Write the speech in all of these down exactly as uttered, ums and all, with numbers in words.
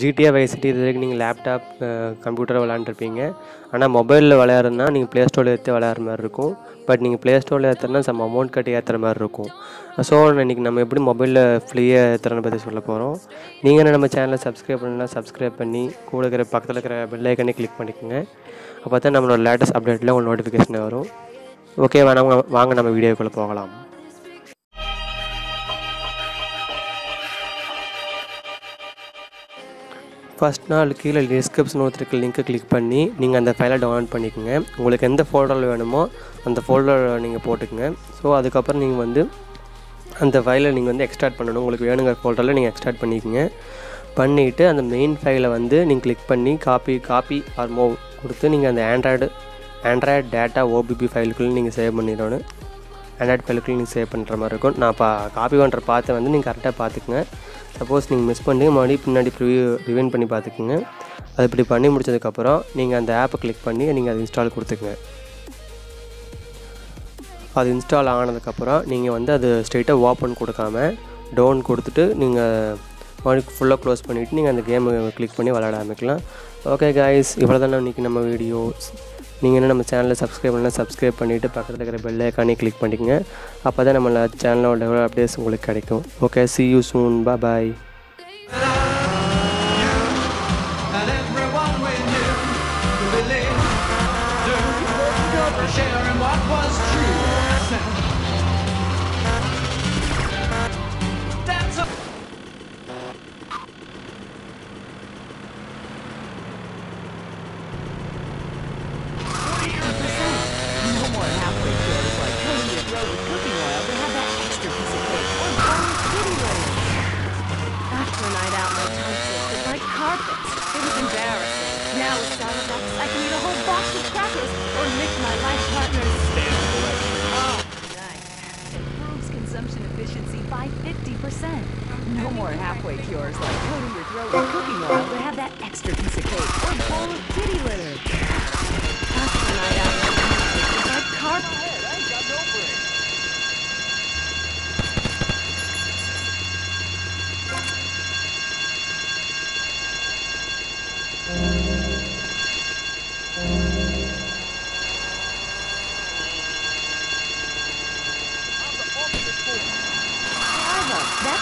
GTA wise city இதுவரைக்கும் நீங்கள் laptop computer விளையாண்டுருப்பீங்க. ஆனால் மொபைலில் விளையாடுறதுனா நீங்கள் ப்ளே ஸ்டோரில் ஏற்றி விளையாடுற மாதிரி இருக்கும். பட் நீங்கள் ப்ளே ஸ்டோரில் ஏற்றுறதுனா சம் அமௌண்ட் கட்டி ஏற்றுற மாதிரி இருக்கும். ஸோ இன்றைக்கி நம்ம எப்படி மொபைலில் ஃப்ரீயாக ஏற்றுறன்னு பற்றி சொல்ல போகிறோம். நீங்கள் நம்ம சேனலை சப்ஸ்கிரைப் பண்ணலாம், சப்ஸ்கிரைப் பண்ணி கூட இருக்கிற பக்கத்தில் இருக்கிற பெல் ஐக்கனே கிளிக் பண்ணிக்கோங்க. அப்போ தான் நம்மளோட லேட்டஸ்ட் அப்டேட்டில் உங்களுக்கு நோட்டிஃபிகேஷன் வரும். ஓகே, வேணாம் வாங்க நம்ம வீடியோக்குள்ளே போகலாம். ஃபஸ்ட் நாள் கீழே டிஸ்கிரிப்ஷன் ஒருத்தருக்கு லிங்க்கை கிளிக் பண்ணி நீங்கள் அந்த ஃபைலை டவுன்லோட் பண்ணிக்கோங்க. உங்களுக்கு எந்த ஃபோல்டரில் வேணுமோ அந்த ஃபோல்டரில் நீங்கள் போட்டுக்கோங்க. ஸோ அதுக்கப்புறம் நீங்கள் வந்து அந்த ஃபைலை நீங்கள் வந்து எக்ஸ்ட்ராக்ட் பண்ணணும். உங்களுக்கு வேணுங்கிற ஃபோல்டரில் நீங்கள் எக்ஸ்ட்ராக்ட் பண்ணிக்கோங்க. பண்ணிவிட்டு அந்த மெயின் ஃபைலை வந்து நீங்கள் கிளிக் பண்ணி காப்பி காப்பி ஆர் மூவ் கொடுத்து நீங்கள் அந்த ஆண்ட்ராய்டு ஆண்ட்ராய்டு டேட்டா ஓபிபி ஃபைலுக்குள்ளே நீங்கள் சேவ் பண்ணிடணும். ஆண்ட்ராய்டு ஃபைலுக்குள்ளே நீங்கள் சேவ் பண்ணுற மாதிரி இருக்கும். நான் பா காப்பி பண்ணுற பார்த்து வந்து நீங்கள் கரெக்டாக பார்த்துக்குங்க. சப்போஸ் நீங்கள் மிஸ் பண்ணி மறுபடியும் பின்னாடி ரிவ்யூ ரிவைண்ட் பண்ணி பார்த்துக்குங்க. அது இப்படி பண்ணி முடிச்சதுக்கப்புறம் நீங்கள் அந்த ஆப்பை கிளிக் பண்ணி நீங்கள் அதை இன்ஸ்டால் கொடுத்துக்குங்க. அது இன்ஸ்டால் ஆனதுக்கப்புறம் நீங்கள் வந்து அது ஸ்ட்ரெயிட்டாக ஓப்பன் கொடுக்காம டவுன் கொடுத்துட்டு நீங்கள் மறுபடியும் ஃபுல்லாக க்ளோஸ் பண்ணிவிட்டு நீங்கள் அந்த கேமை கிளிக் பண்ணி விளையாட ஆரம்பிக்கலாம். ஓகே காய்ஸ், இவ்வளோ தானே இன்றைக்கி நம்ம வீடியோஸ். நீங்கள் என்ன நம்ம சேனலில் சப்ஸ்கிரைப் பண்ணலாம், சப்ஸ்கிரைப் பண்ணிவிட்டு பக்கத்தில் இருக்கிற பெல் ஐக்கானே கிளிக் பண்ணிக்கோங்க. அப்போ தான் நம்மளை சேனலோட டெவலப் அப்டேட்ஸ் உங்களுக்கு கிடைக்கும். Okay, see you soon, bye bye. Now with Salivex, I can eat a whole box of crackers or lick my life partner's stale collection. Oh, nice. Improves consumption efficiency by fifty percent. No more halfway cures like coating your throat with cooking oil to have that extra piece of cake or a bowl of kitty litter. After a night out, it's like carp. Go ahead, I ain't got no break.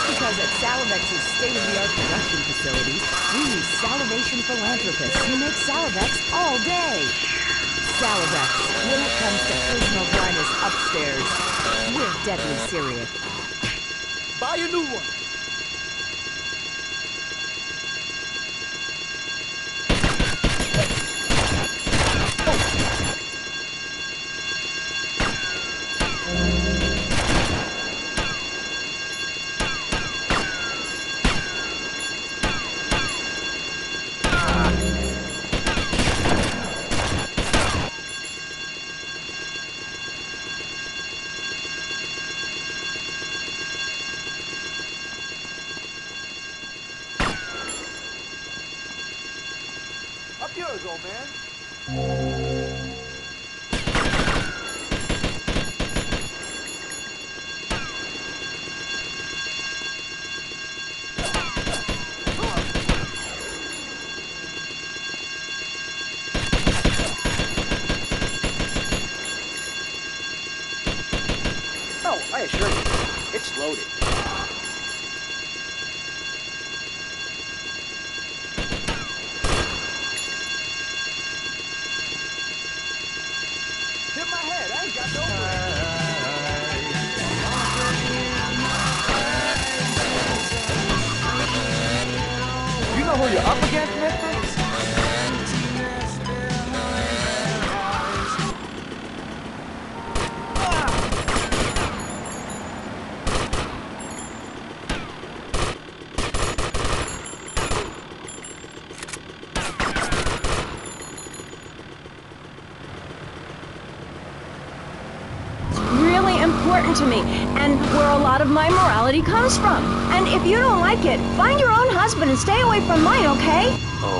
Because at Salivex's state-of-the-art production facilities, we use salivation philanthropists who make Salivex all day. Salivex, when it comes to personal blindness upstairs, we're deadly serious. Buy a new one. Yours, old man. Oh, I assure you, it's loaded. Who you're up against, mister? Important to me, and where a lot of my morality comes from. And if you don't like it, find your own husband and stay away from mine, okay?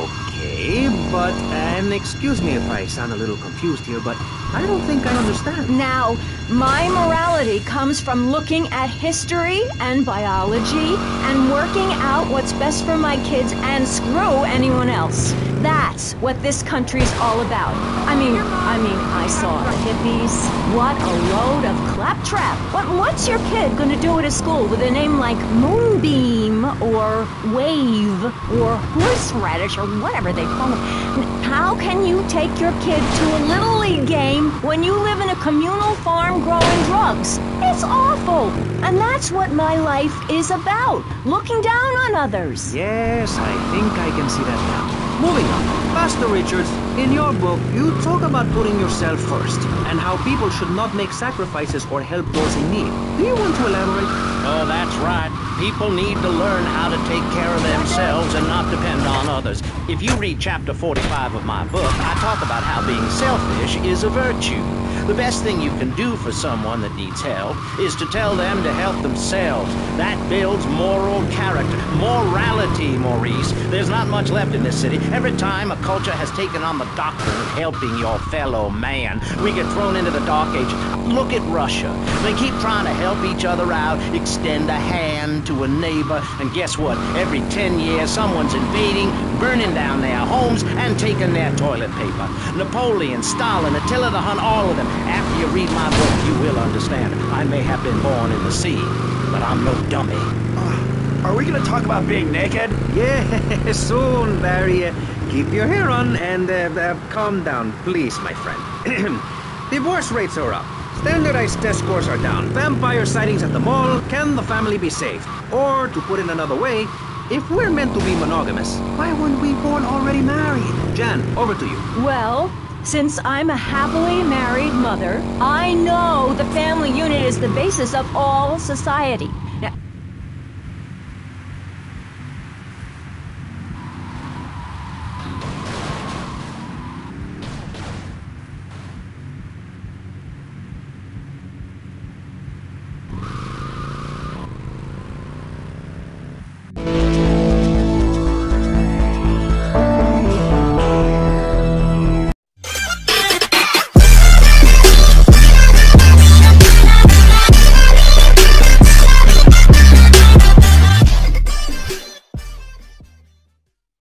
Okay. Okay, but, and excuse me if I sound a little confused here, but I don't think I understand. Now, my morality comes from looking at history and biology and working out what's best for my kids and screw anyone else. That's what this country's all about. I mean, I mean, I saw the hippies. What a load of claptrap. What, what's your kid gonna do at a school with a name like Moonbeam or Wave or Horseradish or whatever they call it? How can you take your kid to a Little League game when you live in a communal farm growing drugs? It's awful! And that's what my life is about, looking down on others. Yes, I think I can see that now. Moving on. Pastor Richards, in your book, you talk about putting yourself first and how people should not make sacrifices or help those in need. Do you want to elaborate? Oh, that's right. People need to learn how to take care of themselves and not depend on others. If you read chapter forty-five of my book, I talk about how being selfish is a virtue. The best thing you can do for someone that needs help is to tell them to help themselves. That builds moral character. Morality, Maurice. There's not much left in this city. Every time a culture has taken on the doctrine of helping your fellow man, we get thrown into the dark ages. Look at Russia. They keep trying to help each other out, extend a hand to a neighbor, and guess what? Every ten years, someone's invading, burning down their homes, and taking their toilet paper. Napoleon, Stalin, Attila the Hun, all of them. After you read my book, you will understand. I may have been born in the sea, but I'm no dummy. Uh, are we gonna talk about being naked? Yeah, soon, Barry. Uh, keep your hair on and uh, uh, calm down, please, my friend. Divorce rates are up. Standardized test scores are down. Vampire sightings at the mall. Can the family be saved? Or, to put it another way, if we're meant to be monogamous, why weren't we born already married? Jan, over to you. Well, since I'm a happily married mother, I know the family unit is the basis of all society.